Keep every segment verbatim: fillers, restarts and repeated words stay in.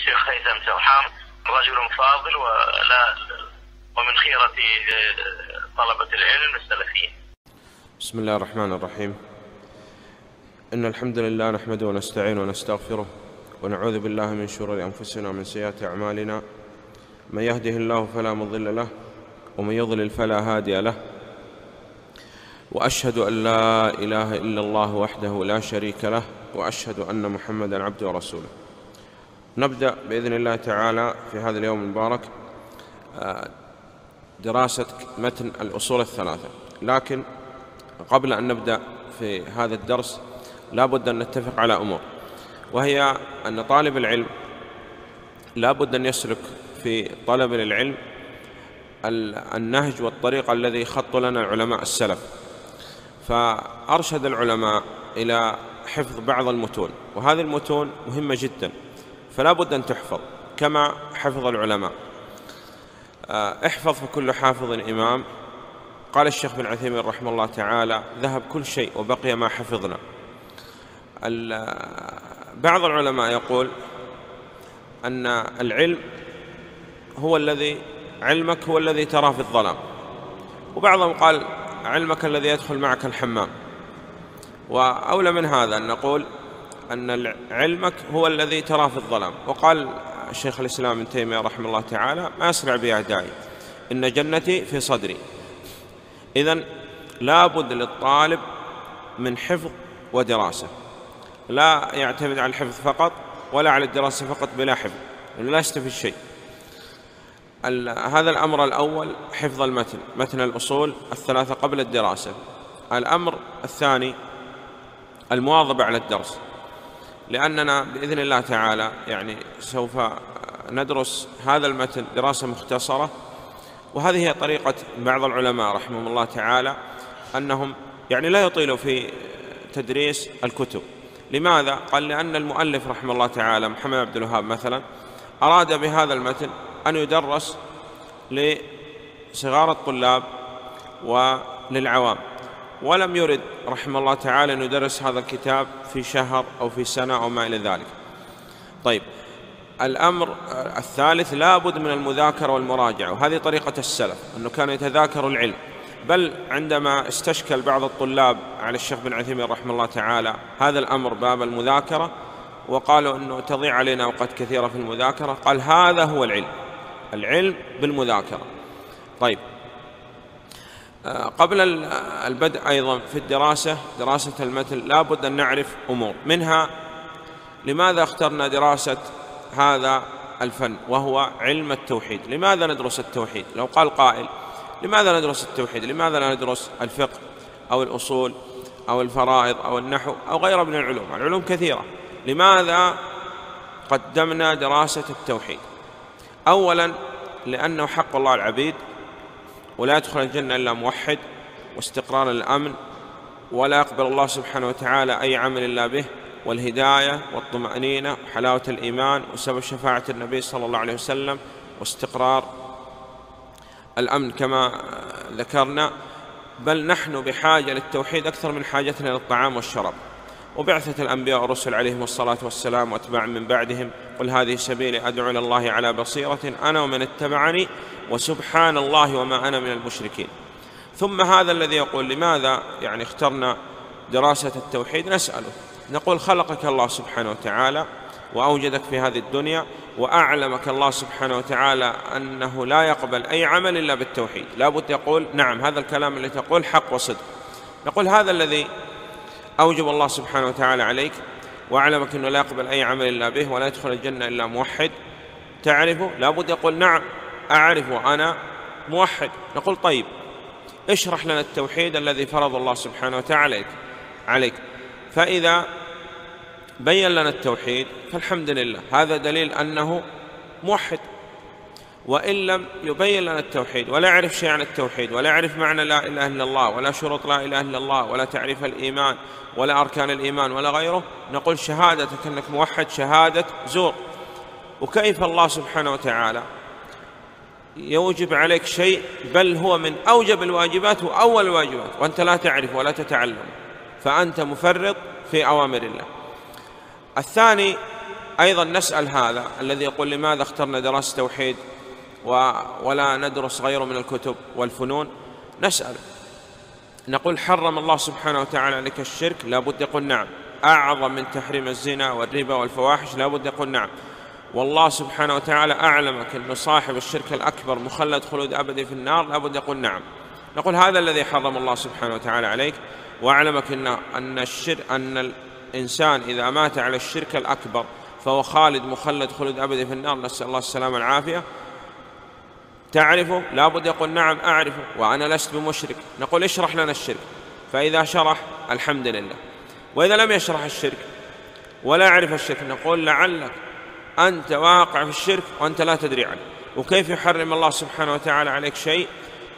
الشيخ هيثم سرحان رجل فاضل ولا ومن خيرة طلبة العلم السلفيين. بسم الله الرحمن الرحيم. إن الحمد لله نحمده ونستعين ونستغفره ونعوذ بالله من شرور أنفسنا ومن سيئات أعمالنا، من يهده الله فلا مضل له ومن يضلل فلا هادي له، وأشهد أن لا إله إلا الله وحده لا شريك له، وأشهد أن محمدا عبده ورسوله. نبدأ بإذن الله تعالى في هذا اليوم المبارك دراسة متن الأصول الثلاثة، لكن قبل أن نبدأ في هذا الدرس لا بد أن نتفق على أمور، وهي أن طالب العلم لا بد أن يسلك في طلب العلم النهج والطريق الذي خط لنا العلماء السلف، فأرشد العلماء إلى حفظ بعض المتون، وهذه المتون مهمة جدا فلا بد أن تحفظ كما حفظ العلما. احفظ فكل حافظ إمام، قال الشيخ بن عثيمين رحمه الله تعالى: ذهب كل شيء وبقي ما حفظنا. بعض العلماء يقول أن العلم هو الذي علمك هو الذي تراه في الظلام، وبعضهم قال علمك الذي يدخل معك الحمام، وأولى من هذا أن نقول أن علمك هو الذي تراه في الظلام. وقال شيخ الإسلام ابن تيمية رحمه الله تعالى: ما أسرع بأعدائي إن جنتي في صدري. إذن لا بد للطالب من حفظ ودراسة، لا يعتمد على الحفظ فقط ولا على الدراسة فقط بلا حفظ، لا يستفيد شيء. هذا الأمر الأول حفظ المتن، متن الأصول الثلاثة قبل الدراسة. الأمر الثاني المواظبة على الدرس، لأننا بإذن الله تعالى يعني سوف ندرس هذا المتن دراسة مختصرة، وهذه هي طريقة بعض العلماء رحمهم الله تعالى أنهم يعني لا يطيلوا في تدريس الكتب. لماذا؟ قال لأن المؤلف رحمه الله تعالى محمد بن عبد الوهاب مثلا أراد بهذا المتن أن يدرس لصغار الطلاب وللعوام، ولم يرد رحمه الله تعالى أن يدرس هذا الكتاب في شهر أو في سنة أو ما إلى ذلك. طيب، الأمر الثالث لابد من المذاكرة والمراجعة، وهذه طريقة السلف أنه كانوا يتذاكروا العلم، بل عندما استشكل بعض الطلاب على الشيخ بن عثيمين رحمه الله تعالى هذا الأمر باب المذاكرة، وقالوا أنه تضيع علينا أوقات كثيرة في المذاكرة، قال هذا هو العلم، العلم بالمذاكرة. طيب، قبل البدء أيضا في الدراسة دراسة المتن لابد أن نعرف أمور، منها لماذا اخترنا دراسة هذا الفن وهو علم التوحيد؟ لماذا ندرس التوحيد؟ لو قال قائل لماذا ندرس التوحيد؟ لماذا لا ندرس الفقه أو الأصول أو الفرائض أو النحو أو غيره من العلوم؟ العلوم كثيرة، لماذا قدمنا دراسة التوحيد؟ أولا لأنه حق الله العبيد، ولا يدخل الجنة إلا موحد، واستقرار الأمن، ولا يقبل الله سبحانه وتعالى أي عمل إلا به، والهداية والطمأنينة وحلاوة الإيمان وسبب شفاعة النبي صلى الله عليه وسلم واستقرار الأمن كما ذكرنا. بل نحن بحاجة للتوحيد أكثر من حاجتنا للطعام والشراب، وبعثة الأنبياء والرسل عليهم الصلاة والسلام وأتباع من بعدهم، قل هذه سبيلي أدعو إلى الله على بصيرة أنا ومن اتبعني وسبحان الله وما أنا من المشركين. ثم هذا الذي يقول لماذا يعني اخترنا دراسة التوحيد، نسأله نقول خلقك الله سبحانه وتعالى وأوجدك في هذه الدنيا، وأعلمك الله سبحانه وتعالى أنه لا يقبل أي عمل إلا بالتوحيد، لابد يقول نعم هذا الكلام اللي تقول حق وصدق. نقول هذا الذي أوجب الله سبحانه وتعالى عليك وأعلمك أنه لا يقبل أي عمل إلا به ولا يدخل الجنة إلا موحد، تعرفه؟ لابد يقول نعم أعرف وأنا موحد. نقول طيب اشرح لنا التوحيد الذي فرض الله سبحانه وتعالى عليك. فإذا بين لنا التوحيد فالحمد لله، هذا دليل أنه موحد. وإن لم يبين لنا التوحيد ولا يعرف شيء عن التوحيد ولا يعرف معنى لا إله إلا الله ولا شروط لا إله إلا الله ولا تعريف الإيمان ولا أركان الإيمان ولا غيره، نقول شهادتك أنك موحد شهادة زور. وكيف الله سبحانه وتعالى يوجب عليك شيء بل هو من أوجب الواجبات وأول الواجبات وأنت لا تعرف ولا تتعلم، فأنت مفرط في أوامر الله. الثاني أيضا نسأل هذا الذي يقول لماذا اخترنا دراسة التوحيد ولا ندرس غيره من الكتب والفنون، نسأل نقول حرم الله سبحانه وتعالى عليك الشرك، لابد يقول نعم. أعظم من تحريم الزنا والربا والفواحش، لابد يقول نعم. والله سبحانه وتعالى أعلمك أن صاحب الشرك الأكبر مخلد خلود أبدي في النار، لابد يقول نعم. نقول هذا الذي حرم الله سبحانه وتعالى عليك، وأعلمك أن أن الشرك أن الإنسان إذا مات على الشرك الأكبر فهو خالد مخلد خلود أبدي في النار، نسأل الله السلامة والعافية. تعرفه؟ لابد يقول نعم أعرفه وأنا لست بمشرك. نقول اشرح لنا الشرك، فإذا شرح الحمد لله، وإذا لم يشرح الشرك ولا أعرف الشرك نقول لعلك أنت واقع في الشرك وأنت لا تدري عنه. وكيف يحرم الله سبحانه وتعالى عليك شيء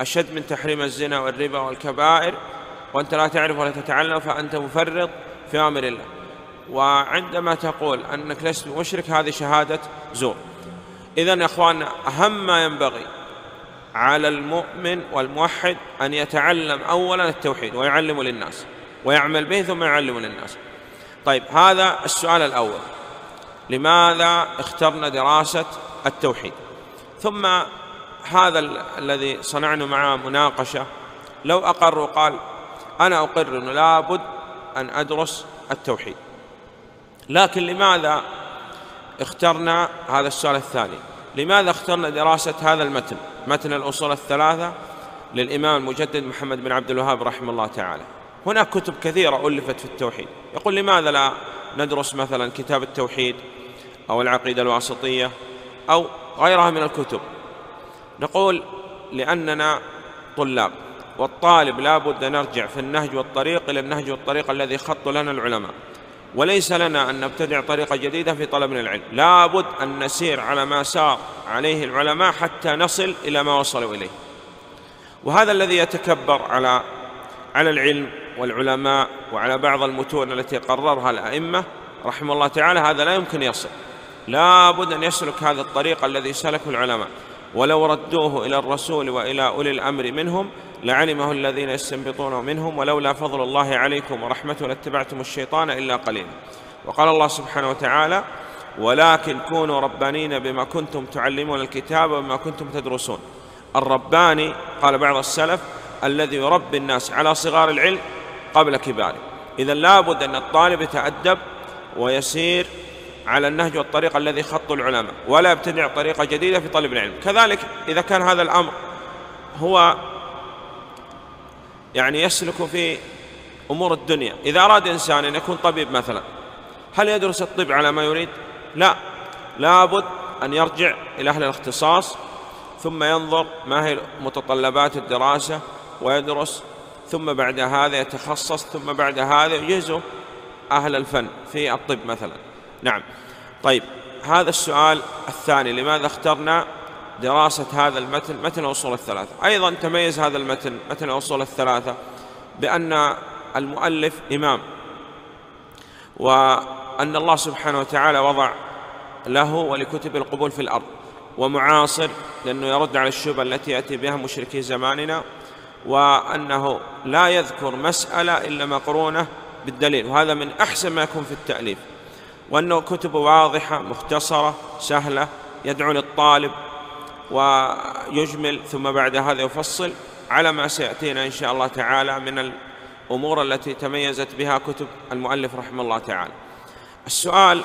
أشد من تحريم الزنا والربا والكبائر وأنت لا تعرف ولا تتعلم، فأنت مفرط في أمر الله. وعندما تقول أنك لست بمشرك هذه شهادة زور. إذن يا أخواننا، أهم ما ينبغي على المؤمن والموحد أن يتعلم أولا التوحيد ويعلمه للناس ويعمل به ثم يعلمه للناس. طيب، هذا السؤال الأول، لماذا اخترنا دراسة التوحيد؟ ثم هذا الذي صنعنا معه مناقشة، لو أقر وقال أنا أقر أنه لابد أن أدرس التوحيد، لكن لماذا اخترنا، هذا السؤال الثاني، لماذا اخترنا دراسة هذا المتن، متن الأصول الثلاثة للإمام المجدد محمد بن عبد الوهاب رحمه الله تعالى؟ هناك كتب كثيرة ألفت في التوحيد. يقول لماذا لا ندرس مثلا كتاب التوحيد أو العقيدة الواسطية أو غيرها من الكتب؟ نقول لأننا طلاب، والطالب لا بد أن نرجع في النهج والطريق إلى النهج والطريق الذي خط لنا العلماء، وليس لنا أن نبتدع طريقة جديدة في طلبنا العلم، لابد أن نسير على ما سار عليه العلماء حتى نصل إلى ما وصلوا إليه. وهذا الذي يتكبر على على العلم والعلماء وعلى بعض المتون التي قررها الأئمة رحمه الله تعالى، هذا لا يمكن يصل، لابد أن يسلك هذا الطريق الذي سلكه العلماء، ولو ردوه إلى الرسول وإلى أولي الأمر منهم لعلمه الذين يستنبطونه منهم، ولولا فضل الله عليكم ورحمته لاتبعتم الشيطان إلا قليلا. وقال الله سبحانه وتعالى: ولكن كونوا ربانين بما كنتم تعلمون الكتاب وما كنتم تدرسون. الرباني قال بعض السلف الذي يربي الناس على صغار العلم قبل كباره. إذا لابد أن الطالب يتأدب ويسير على النهج والطريق الذي خط العلماء، ولا يبتدع طريقة جديدة في طلب العلم. كذلك إذا كان هذا الأمر هو يعني يسلك في أمور الدنيا، إذا أراد إنسان أن يكون طبيب مثلا، هل يدرس الطب على ما يريد؟ لا، لابد أن يرجع إلى أهل الاختصاص، ثم ينظر ما هي متطلبات الدراسة ويدرس، ثم بعد هذا يتخصص، ثم بعد هذا يجهزه أهل الفن في الطب مثلا. نعم. طيب، هذا السؤال الثاني، لماذا اخترنا دراسة هذا المتن، متن الأصول الثلاثة؟ أيضا تميز هذا المتن، متن الأصول الثلاثة، بأن المؤلف إمام، وأن الله سبحانه وتعالى وضع له ولكتب القبول في الأرض، ومعاصر لأنه يرد على الشبهة التي يأتي بها مشركي زماننا، وأنه لا يذكر مسألة إلا مقرونة بالدليل، وهذا من أحسن ما يكون في التأليف، وأنه كتب واضحة مختصرة سهلة، يدعو للطالب ويجمل، ثم بعد هذا يفصل على ما سيأتينا إن شاء الله تعالى من الأمور التي تميزت بها كتب المؤلف رحمه الله تعالى. السؤال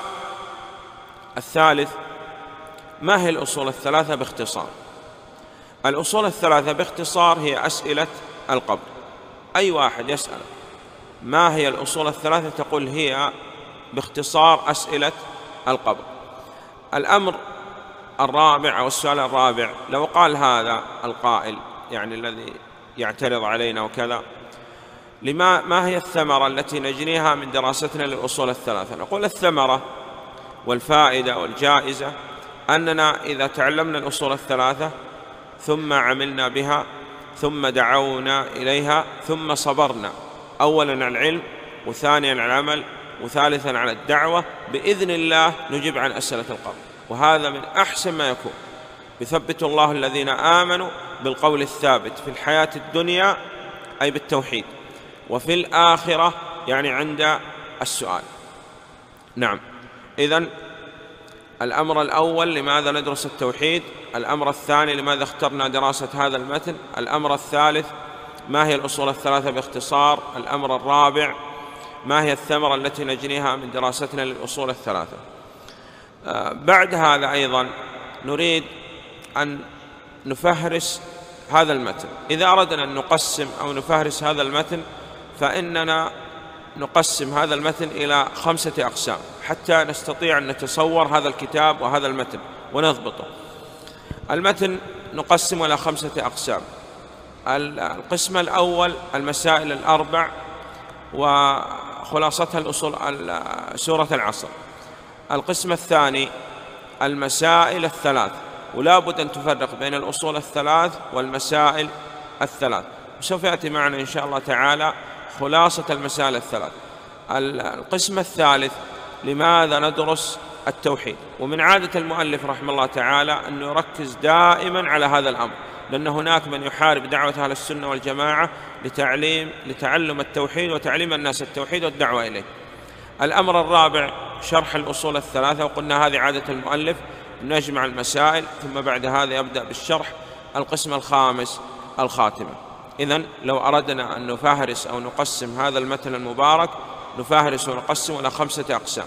الثالث، ما هي الأصول الثلاثة باختصار؟ الأصول الثلاثة باختصار هي أسئلة القبر. أي واحد يسأل ما هي الأصول الثلاثة تقول هي باختصار أسئلة القبر. الأمر الرابع أو السؤال الرابع، لو قال هذا القائل يعني الذي يعترض علينا وكذا، لما ما هي الثمرة التي نجنيها من دراستنا للأصول الثلاثة؟ نقول الثمرة والفائدة والجائزة أننا إذا تعلمنا الأصول الثلاثة ثم عملنا بها ثم دعونا إليها ثم صبرنا، أولا على العلم وثانيا على العمل وثالثا على الدعوة، بإذن الله نجيب عن أسئلة القبر، وهذا من أحسن ما يكون. يثبت الله الذين آمنوا بالقول الثابت في الحياة الدنيا أي بالتوحيد، وفي الآخرة يعني عند السؤال. نعم، إذن الأمر الأول لماذا ندرس التوحيد، الأمر الثاني لماذا اخترنا دراسة هذا المتن، الأمر الثالث ما هي الأصول الثلاثة باختصار، الأمر الرابع ما هي الثمرة التي نجنيها من دراستنا للأصول الثلاثة. بعد هذا أيضا نريد أن نفهرس هذا المتن، إذا أردنا أن نقسم أو نفهرس هذا المتن فإننا نقسم هذا المتن إلى خمسة أقسام حتى نستطيع أن نتصور هذا الكتاب وهذا المتن ونضبطه. المتن نقسم إلى خمسة أقسام. القسم الأول المسائل الأربع وخلاصتها الأصول سورة العصر. القسم الثاني المسائل الثلاث، ولا بد أن تفرق بين الأصول الثلاث والمسائل الثلاث، وسوف يأتي معنا إن شاء الله تعالى خلاصة المسائل الثلاث. القسم الثالث لماذا ندرس التوحيد، ومن عادة المؤلف رحمه الله تعالى أن يركز دائما على هذا الأمر، لأن هناك من يحارب دعوة أهل السنة والجماعة لتعليم لتعلم التوحيد وتعليم الناس التوحيد والدعوة إليه. الأمر الرابع شرح الأصول الثلاثة، وقلنا هذه عادة المؤلف نجمع المسائل ثم بعد هذا يبدأ بالشرح. القسم الخامس الخاتمة. إذن لو أردنا أن نفهرس أو نقسم هذا المتن المبارك نفهرس ونقسم إلى خمسة أقسام: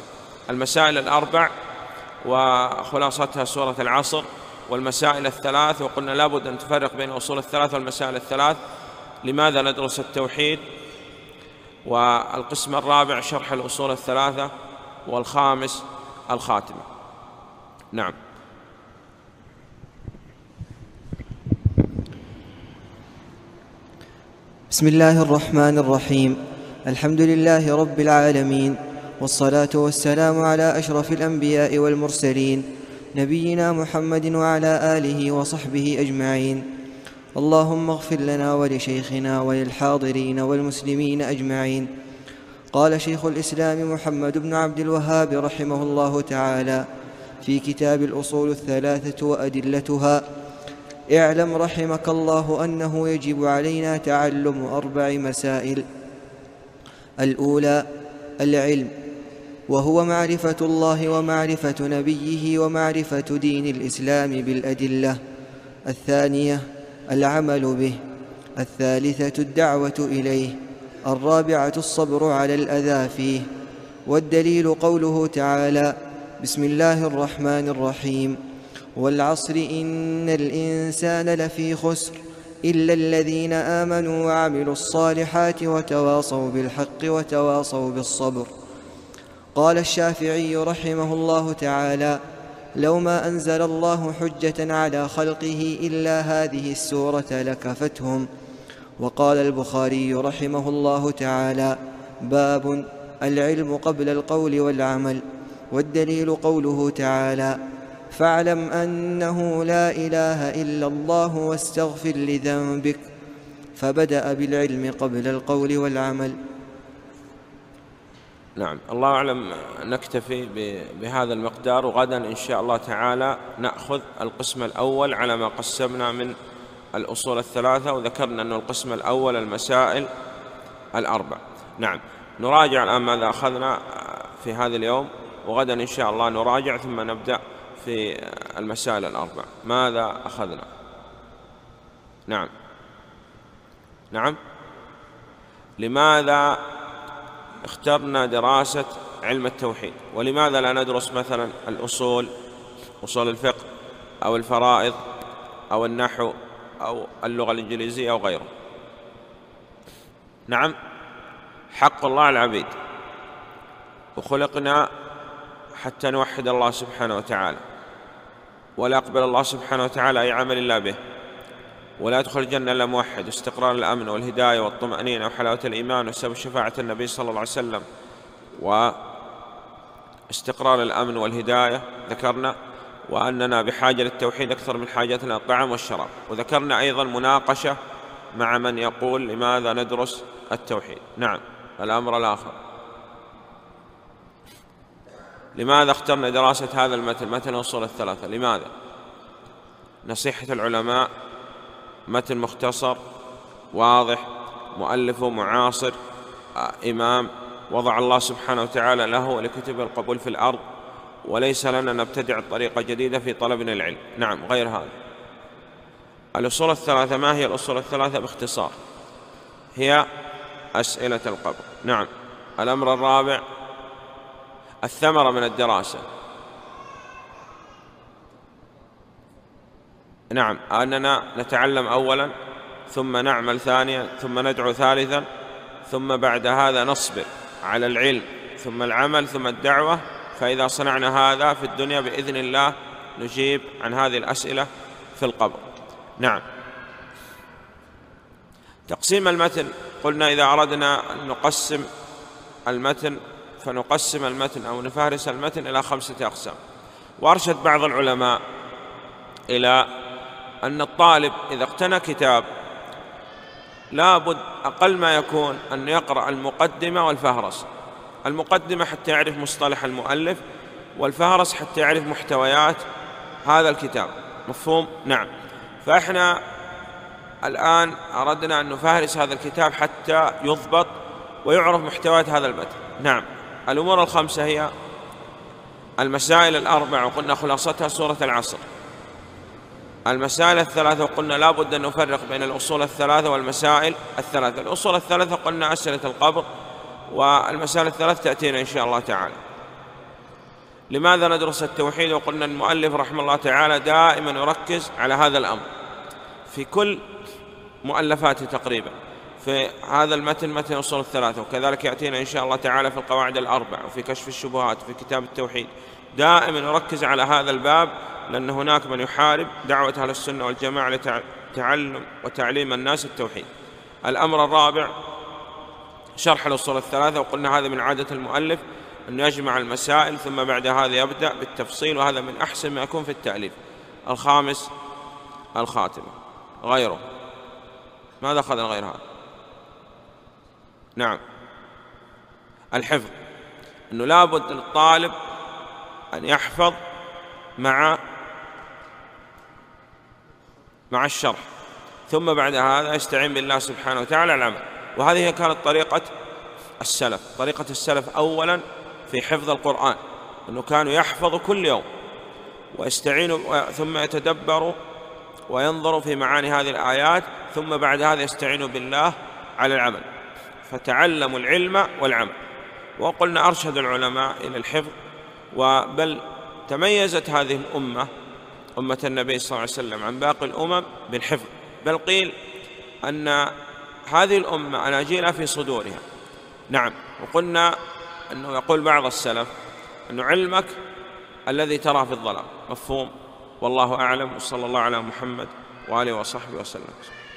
المسائل الأربع وخلاصتها سورة العصر، والمسائل الثلاث وقلنا لابد أن تفرق بين الأصول الثلاث والمسائل الثلاث، لماذا ندرس التوحيد، والقسم الرابع شرح الأصول الثلاثة، والخامس الخاتمة. نعم. بسم الله الرحمن الرحيم، الحمد لله رب العالمين، والصلاة والسلام على أشرف الأنبياء والمرسلين نبينا محمد وعلى آله وصحبه أجمعين. اللهم اغفر لنا ولشيخنا وللحاضرين والمسلمين أجمعين. قال شيخ الإسلام محمد بن عبد الوهاب رحمه الله تعالى في كتاب الأصول الثلاثة وأدلتها: اعلم رحمك الله أنه يجب علينا تعلم أربع مسائل. الأولى العلم، وهو معرفة الله ومعرفة نبيه ومعرفة دين الإسلام بالأدلة. الثانية العمل به. الثالثة الدعوة إليه. الرابعة الصبر على الأذى فيه. والدليل قوله تعالى: بسم الله الرحمن الرحيم، والعصر إن الإنسان لفي خسر إلا الذين آمنوا وعملوا الصالحات وتواصوا بالحق وتواصوا بالصبر. قال الشافعي رحمه الله تعالى: لو ما أنزل الله حجة على خلقه إلا هذه السورة لكفتهم. وقال البخاري رحمه الله تعالى: باب العلم قبل القول والعمل. والدليل قوله تعالى: فاعلم أنه لا إله إلا الله واستغفر لذنبك. فبدأ بالعلم قبل القول والعمل. نعم، الله أعلم. نكتفي بهذا المقدار، وغدا إن شاء الله تعالى نأخذ القسم الأول على ما قسمنا من الأصول الثلاثة، وذكرنا أن القسم الأول المسائل الأربع. نعم، نراجع الآن ماذا أخذنا في هذا اليوم، وغدا إن شاء الله نراجع ثم نبدأ في المسائل الأربع. ماذا أخذنا؟ نعم نعم لماذا اخترنا دراسة علم التوحيد، ولماذا لا ندرس مثلا الأصول، أصول الفقه أو الفرائض أو النحو أو اللغة الإنجليزية أو غيره؟ نعم، حق الله على العبيد، وخلقنا حتى نوحد الله سبحانه وتعالى، ولا يقبل الله سبحانه وتعالى أي عمل إلا به، ولا يدخل الجنة إلا موحد، واستقرار الأمن والهداية والطمأنينة وحلاوة الإيمان وسبب شفاعة النبي صلى الله عليه وسلم واستقرار الأمن والهداية. ذكرنا وأننا بحاجة للتوحيد أكثر من حاجتنا الطعام والشراب، وذكرنا أيضا مناقشة مع من يقول لماذا ندرس التوحيد. نعم، الأمر الآخر لماذا اخترنا دراسة هذا المتن، متن الأصول الثلاثة، لماذا؟ نصيحة العلماء: متن مختصر واضح، مؤلفه معاصر، إمام وضع الله سبحانه وتعالى له ولكتبه القبول في الأرض، وليس لنا نبتدع طريقة جديدة في طلبنا العلم. نعم غير هذا. الأصول الثلاثة، ما هي الأصول الثلاثة باختصار؟ هي أسئلة القبر. نعم. الأمر الرابع، الثمرة من الدراسة. نعم، أننا نتعلم أولا ثم نعمل ثانيا ثم ندعو ثالثا، ثم بعد هذا نصبر على العلم ثم العمل ثم الدعوة. فإذا صنعنا هذا في الدنيا بإذن الله نجيب عن هذه الأسئلة في القبر. نعم. تقسيم المتن، قلنا إذا أردنا أن نقسم المتن فنقسم المتن أو نفهرس المتن إلى خمسة أقسام. وأرشد بعض العلماء إلى أن الطالب إذا اقتنى كتاب لا بد أقل ما يكون أن يقرأ المقدمة والفهرس. المقدمة حتى يعرف مصطلح المؤلف، والفهرس حتى يعرف محتويات هذا الكتاب. مفهوم؟ نعم. فإحنا الآن أردنا أن نفهرس هذا الكتاب حتى يضبط ويعرف محتويات هذا المتن. نعم. الأمور الخمسة هي المسائل الأربع وقلنا خلاصتها سورة العصر، المسائل الثلاثة وقلنا لا بد أن نفرق بين الأصول الثلاثة والمسائل الثلاثة. الأصول الثلاثة قلنا أسئلة القبر، والمسائل الثلاثة تأتينا إن شاء الله تعالى. لماذا ندرس التوحيد؟ وقلنا المؤلف رحمه الله تعالى دائما يركز على هذا الأمر في كل مؤلفاته تقريبا. في هذا المتن متن أصول الثلاثة، وكذلك يأتينا إن شاء الله تعالى في القواعد الأربع وفي كشف الشبهات وفي كتاب التوحيد، دائما نركز على هذا الباب، لأن هناك من يحارب دعوة أهل السنة والجماعة لتعلم وتعليم الناس التوحيد. الأمر الرابع شرح الأصول الثلاثة، وقلنا هذا من عادة المؤلف أنه يجمع المسائل ثم بعد هذا يبدأ بالتفصيل، وهذا من أحسن ما يكون في التأليف. الخامس الخاتمة. غيره ماذا أخذنا غير هذا؟ نعم الحفظ، أنه لابد للطالب أن يحفظ مع مع الشرح، ثم بعد هذا يستعين بالله سبحانه وتعالى العمل. وهذه كانت طريقة السلف، طريقة السلف أولا في حفظ القرآن، أنه كانوا يحفظوا كل يوم ويستعينوا ثم يتدبروا وينظروا في معاني هذه الآيات، ثم بعد هذا يستعينوا بالله على العمل، فتعلموا العلم والعمل. وقلنا أرشد العلماء إلى الحفظ، وبل تميزت هذه الأمة، أمة النبي صلى الله عليه وسلم، عن باقي الأمم بالحفظ. بل قيل أن هذه الأمة أناجيلها في صدورها. نعم. وقلنا أنه يقول بعض السلف أن علمك الذي تراه في الظلام. مفهوم؟ والله أعلم، وصلى الله على محمد وآله وصحبه وسلم.